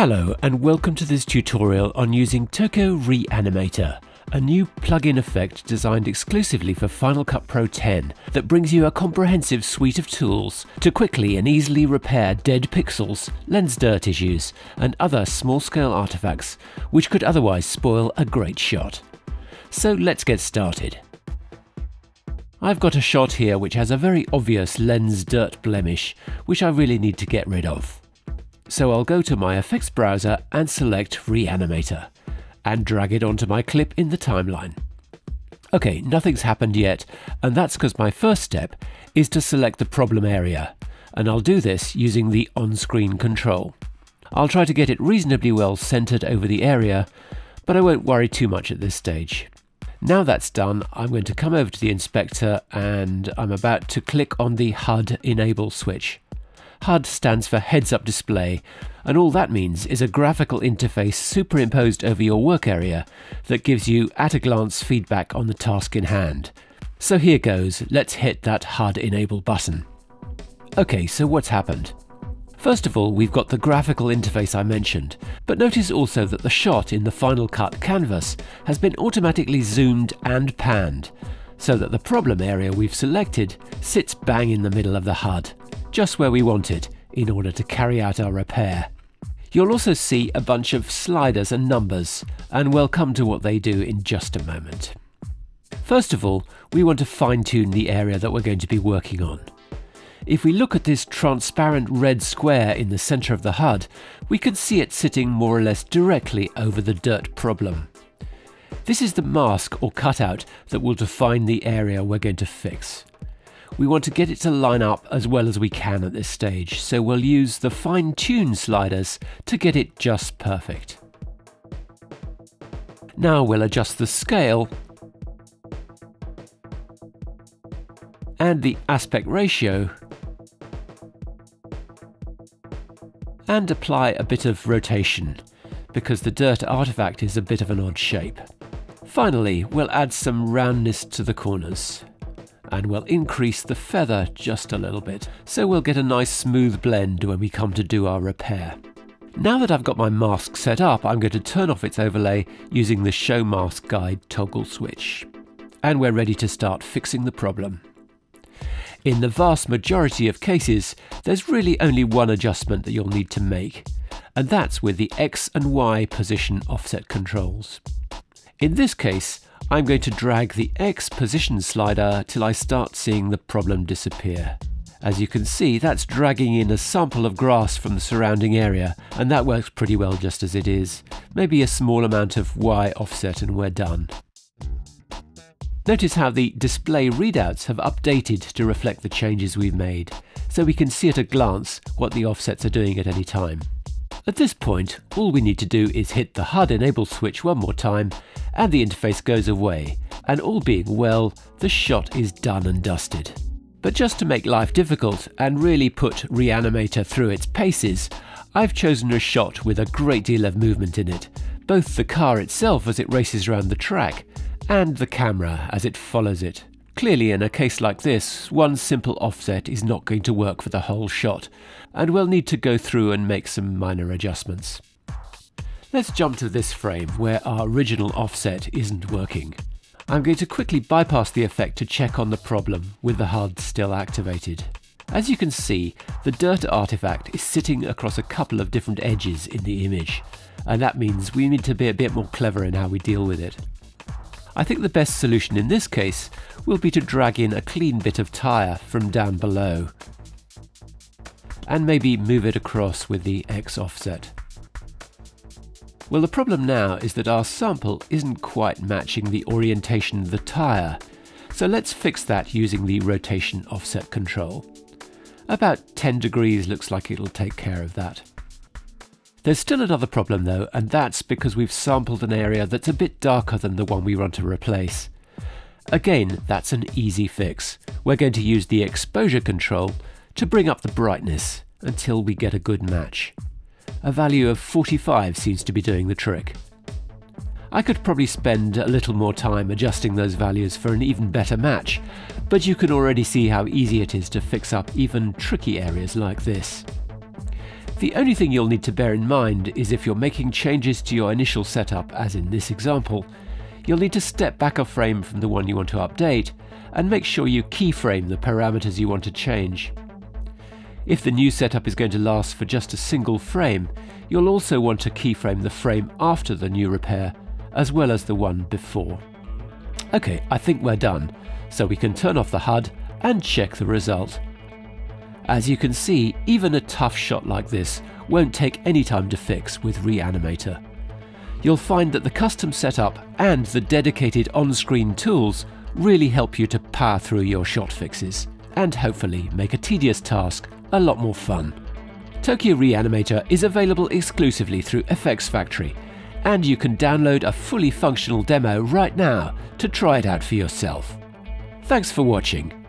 Hello and welcome to this tutorial on using Tokyo PixelReAnimator, a new plug-in effect designed exclusively for Final Cut Pro X that brings you a comprehensive suite of tools to quickly and easily repair dead pixels, lens dirt issues, and other small-scale artifacts which could otherwise spoil a great shot. So let's get started. I've got a shot here which has a very obvious lens dirt blemish which I really need to get rid of. So I'll go to my effects browser and select Reanimator, and drag it onto my clip in the timeline. Okay, nothing's happened yet, and that's because my first step is to select the problem area, and I'll do this using the on-screen control. I'll try to get it reasonably well centered over the area, but I won't worry too much at this stage. Now that's done, I'm going to come over to the inspector and I'm about to click on the HUD enable switch. HUD stands for Heads-Up Display, and all that means is a graphical interface superimposed over your work area that gives you at-a-glance feedback on the task in hand. So here goes, let's hit that HUD Enable button. Okay, so what's happened? First of all, we've got the graphical interface I mentioned, but notice also that the shot in the Final Cut canvas has been automatically zoomed and panned, so that the problem area we've selected sits bang in the middle of the HUD, just where we want it, in order to carry out our repair. You'll also see a bunch of sliders and numbers, and we'll come to what they do in just a moment. First of all, we want to fine-tune the area that we're going to be working on. If we look at this transparent red square in the center of the HUD, we can see it sitting more or less directly over the dirt problem. This is the mask or cutout that will define the area we're going to fix. We want to get it to line up as well as we can at this stage, so we'll use the fine-tune sliders to get it just perfect. Now we'll adjust the scale and the aspect ratio and apply a bit of rotation, because the dirt artifact is a bit of an odd shape. Finally, we'll add some roundness to the corners, and we'll increase the feather just a little bit, so we'll get a nice smooth blend when we come to do our repair. Now that I've got my mask set up, I'm going to turn off its overlay using the Show Mask Guide toggle switch. And we're ready to start fixing the problem. In the vast majority of cases, there's really only one adjustment that you'll need to make, and that's with the X and Y position offset controls. In this case, I'm going to drag the X position slider till I start seeing the problem disappear. As you can see, that's dragging in a sample of grass from the surrounding area, and that works pretty well just as it is. Maybe a small amount of Y offset and we're done. Notice how the display readouts have updated to reflect the changes we've made, so we can see at a glance what the offsets are doing at any time. At this point, all we need to do is hit the HUD enable switch one more time, and the interface goes away, and all being well, the shot is done and dusted. But just to make life difficult and really put Reanimator through its paces, I've chosen a shot with a great deal of movement in it, both the car itself as it races around the track, and the camera as it follows it. Clearly, in a case like this, one simple offset is not going to work for the whole shot, and we'll need to go through and make some minor adjustments. Let's jump to this frame where our original offset isn't working. I'm going to quickly bypass the effect to check on the problem with the HUD still activated. As you can see, the dirt artifact is sitting across a couple of different edges in the image, and that means we need to be a bit more clever in how we deal with it. I think the best solution in this case will be to drag in a clean bit of tire from down below and maybe move it across with the X offset. Well, the problem now is that our sample isn't quite matching the orientation of the tire, so let's fix that using the rotation offset control. About 10 degrees looks like it'll take care of that. There's still another problem though, and that's because we've sampled an area that's a bit darker than the one we want to replace. Again, that's an easy fix. We're going to use the exposure control to bring up the brightness until we get a good match. A value of 45 seems to be doing the trick. I could probably spend a little more time adjusting those values for an even better match, but you can already see how easy it is to fix up even tricky areas like this. The only thing you'll need to bear in mind is if you're making changes to your initial setup, as in this example, you'll need to step back a frame from the one you want to update and make sure you keyframe the parameters you want to change. If the new setup is going to last for just a single frame, you'll also want to keyframe the frame after the new repair, as well as the one before. Okay, I think we're done, so we can turn off the HUD and check the result. As you can see, even a tough shot like this won't take any time to fix with Reanimator. You'll find that the custom setup and the dedicated on-screen tools really help you to power through your shot fixes, and hopefully make a tedious task a lot more fun. Tokyo Reanimator is available exclusively through FX Factory, and you can download a fully functional demo right now to try it out for yourself. Thanks for watching.